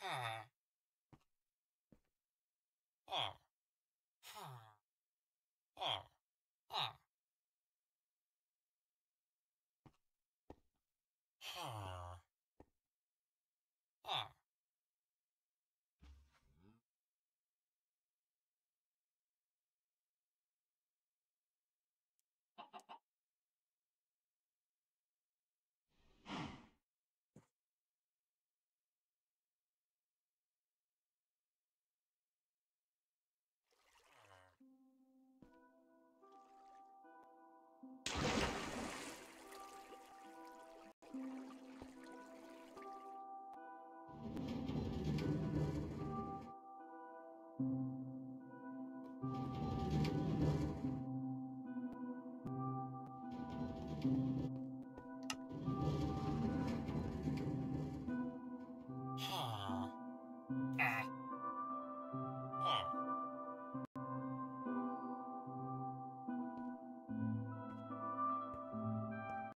ha, ah, ha, ah, ah, ha, ah.